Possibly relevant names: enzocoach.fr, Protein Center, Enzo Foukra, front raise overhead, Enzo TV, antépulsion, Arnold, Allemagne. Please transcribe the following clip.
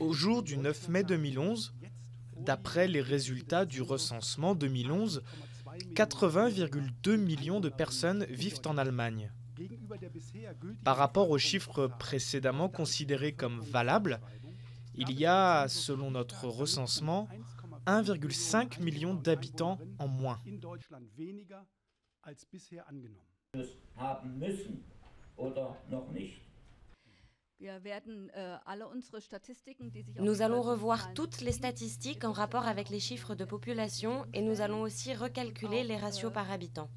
Au jour du 9 mai 2011, d'après les résultats du recensement 2011, 80,2 millions de personnes vivent en Allemagne. Par rapport aux chiffres précédemment considérés comme valables, il y a, selon notre recensement, 1,5 million d'habitants en moins. Nous allons revoir toutes les statistiques en rapport avec les chiffres de population et nous allons aussi recalculer les ratios par habitant.